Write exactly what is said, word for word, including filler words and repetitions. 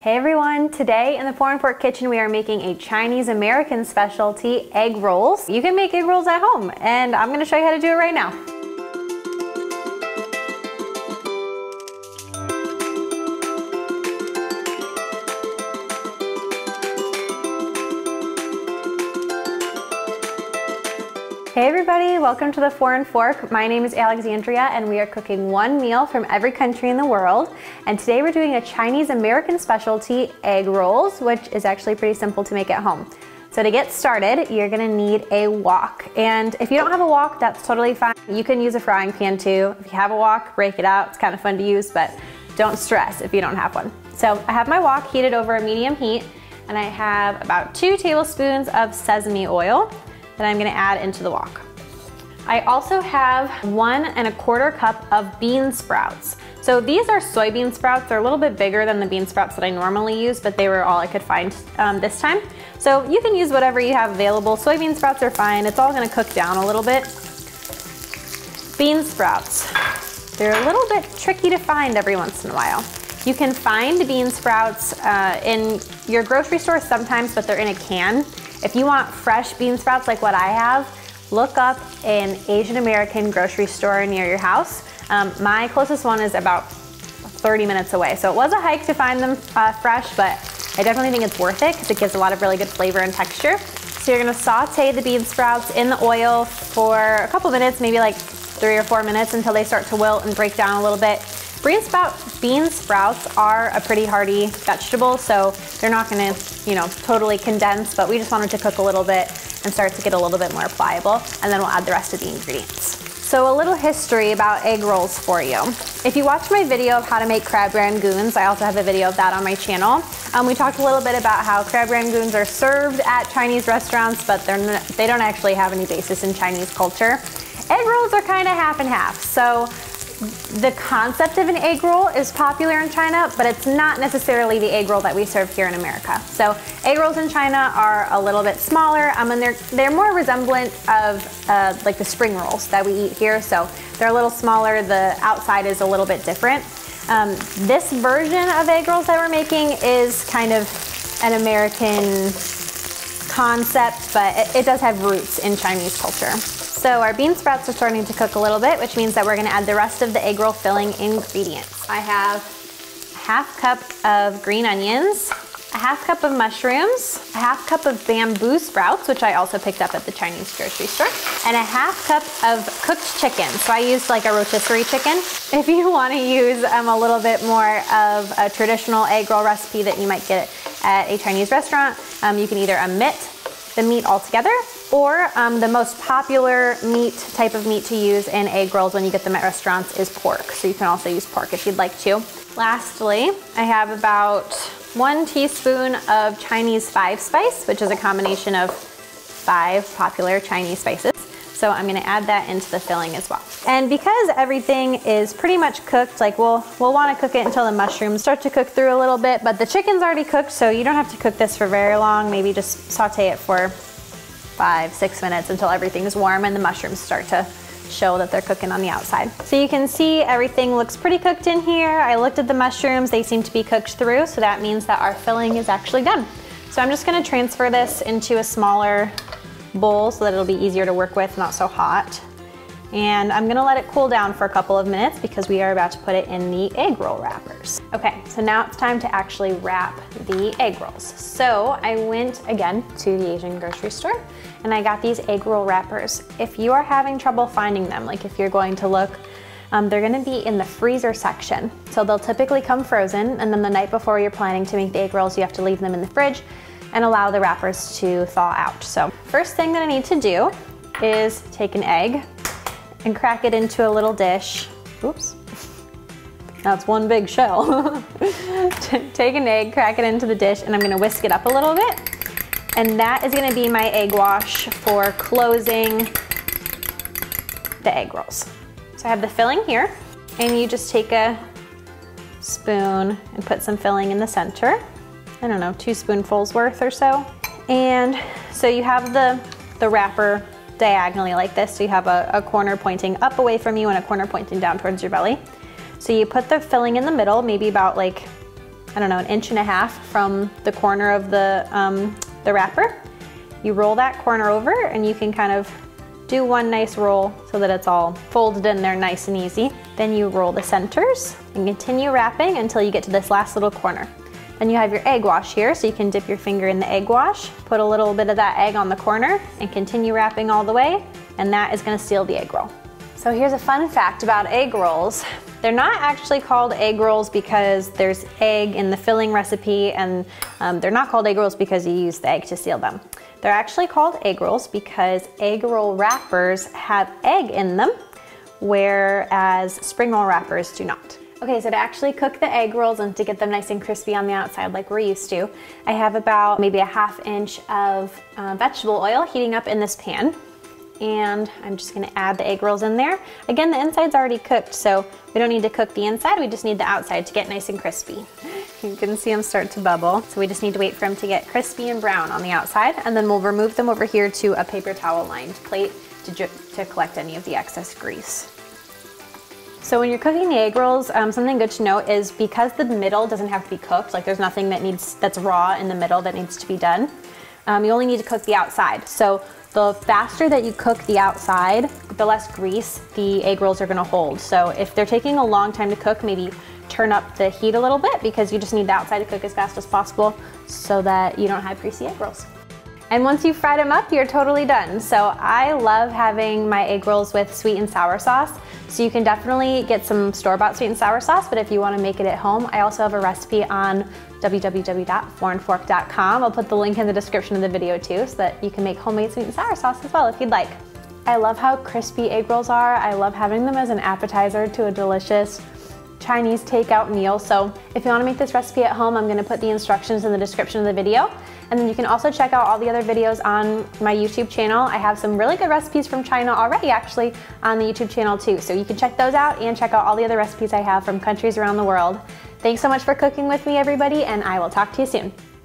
Hey everyone, today in the Foreign Fork kitchen we are making a Chinese American specialty, egg rolls. You can make egg rolls at home and I'm going to show you how to do it right now. Hey everybody, welcome to the Foreign Fork. My name is Alexandria and we are cooking one meal from every country in the world. And today we're doing a Chinese American specialty, egg rolls, which is actually pretty simple to make at home. So to get started, you're gonna need a wok. And if you don't have a wok, that's totally fine. You can use a frying pan too. If you have a wok, break it out. It's kind of fun to use, but don't stress if you don't have one. So I have my wok heated over a medium heat and I have about two tablespoons of sesame oil that I'm gonna add into the wok. I also have one and a quarter cup of bean sprouts. So these are soybean sprouts. They're a little bit bigger than the bean sprouts that I normally use, but they were all I could find um, this time. So you can use whatever you have available. Soybean sprouts are fine. It's all gonna cook down a little bit. Bean sprouts. They're a little bit tricky to find every once in a while. You can find bean sprouts uh, in your grocery store sometimes, but they're in a can. If you want fresh bean sprouts like what I have, look up an Asian American grocery store near your house. Um, my closest one is about thirty minutes away. So it was a hike to find them uh, fresh, but I definitely think it's worth it because it gives a lot of really good flavor and texture. So you're gonna saute the bean sprouts in the oil for a couple minutes, maybe like three or four minutes until they start to wilt and break down a little bit. Bean sprouts, bean sprouts are a pretty hardy vegetable, so they're not gonna, you know, totally condense, but we just want it to cook a little bit and start to get a little bit more pliable, and then we'll add the rest of the ingredients. So a little history about egg rolls for you. If you watched my video of how to make crab rangoons, I also have a video of that on my channel. Um, we talked a little bit about how crab rangoons are served at Chinese restaurants, but they're not, they don't actually have any basis in Chinese culture. Egg rolls are kind of half and half, so the concept of an egg roll is popular in China, but it's not necessarily the egg roll that we serve here in America. So egg rolls in China are a little bit smaller, um, and they're, they're more resemblant of uh, like the spring rolls that we eat here. So they're a little smaller, the outside is a little bit different. Um, this version of egg rolls that we're making is kind of an American concept, but it, it does have roots in Chinese culture. So our bean sprouts are starting to cook a little bit, which means that we're gonna add the rest of the egg roll filling ingredients. I have a half cup of green onions, a half cup of mushrooms, a half cup of bamboo sprouts, which I also picked up at the Chinese grocery store, and a half cup of cooked chicken. So I used like a rotisserie chicken. If you wanna use um, a little bit more of a traditional egg roll recipe that you might get at a Chinese restaurant, um, you can either omit the meat altogether, or um, the most popular meat, type of meat to use in egg rolls when you get them at restaurants is pork. So you can also use pork if you'd like to. Lastly, I have about one teaspoon of Chinese five spice, which is a combination of five popular Chinese spices. So I'm gonna add that into the filling as well. And because everything is pretty much cooked, like we'll, we'll wanna cook it until the mushrooms start to cook through a little bit, but the chicken's already cooked, so you don't have to cook this for very long. Maybe just saute it for five, six minutes until everything's warm and the mushrooms start to show that they're cooking on the outside. So you can see everything looks pretty cooked in here. I looked at the mushrooms, they seem to be cooked through, so that means that our filling is actually done. So I'm just gonna transfer this into a smaller bowl so that it'll be easier to work with, not so hot. And I'm gonna let it cool down for a couple of minutes because we are about to put it in the egg roll wrappers. Okay, so now it's time to actually wrap the egg rolls. So I went again to the Asian grocery store and I got these egg roll wrappers. If you are having trouble finding them, like if you're going to look, um, they're gonna be in the freezer section. So they'll typically come frozen, and then the night before you're planning to make the egg rolls, you have to leave them in the fridge and allow the wrappers to thaw out. So first thing that I need to do is take an egg and crack it into a little dish. Oops, that's one big shell. Take an egg, crack it into the dish, and I'm gonna whisk it up a little bit. And that is gonna be my egg wash for closing the egg rolls. So I have the filling here, and you just take a spoon and put some filling in the center. I don't know, two spoonfuls worth or so. And so you have the, the wrapper diagonally like this, so you have a, a corner pointing up away from you and a corner pointing down towards your belly. So you put the filling in the middle, maybe about like I don't know, an inch and a half from the corner of the, um, the wrapper. You roll that corner over and you can kind of do one nice roll so that it's all folded in there nice and easy. Then you roll the centers and continue wrapping until you get to this last little corner. Then you have your egg wash here, so you can dip your finger in the egg wash, put a little bit of that egg on the corner, and continue wrapping all the way, and that is gonna seal the egg roll. So here's a fun fact about egg rolls. They're not actually called egg rolls because there's egg in the filling recipe, and um, they're not called egg rolls because you use the egg to seal them. They're actually called egg rolls because egg roll wrappers have egg in them, whereas spring roll wrappers do not. Okay, so to actually cook the egg rolls and to get them nice and crispy on the outside like we're used to, I have about maybe a half inch of uh, vegetable oil heating up in this pan. And I'm just gonna add the egg rolls in there. Again, the inside's already cooked, so we don't need to cook the inside, we just need the outside to get nice and crispy. You can see them start to bubble, so we just need to wait for them to get crispy and brown on the outside, and then we'll remove them over here to a paper towel-lined plate to, to collect any of the excess grease. So when you're cooking the egg rolls, um, something good to note is because the middle doesn't have to be cooked, like there's nothing that needs that's raw in the middle that needs to be done, um, you only need to cook the outside. So the faster that you cook the outside, the less grease the egg rolls are gonna hold. So if they're taking a long time to cook, maybe turn up the heat a little bit because you just need the outside to cook as fast as possible so that you don't have greasy egg rolls. And once you've fried them up, you're totally done. So I love having my egg rolls with sweet and sour sauce. So you can definitely get some store-bought sweet and sour sauce, but if you want to make it at home, I also have a recipe on w w w dot foreign fork dot com. I'll put the link in the description of the video too, so that you can make homemade sweet and sour sauce as well if you'd like. I love how crispy egg rolls are. I love having them as an appetizer to a delicious Chinese takeout meal. So if you want to make this recipe at home, I'm going to put the instructions in the description of the video. And then you can also check out all the other videos on my YouTube channel. I have some really good recipes from China already actually on the YouTube channel too. So you can check those out and check out all the other recipes I have from countries around the world. Thanks so much for cooking with me, everybody, and I will talk to you soon.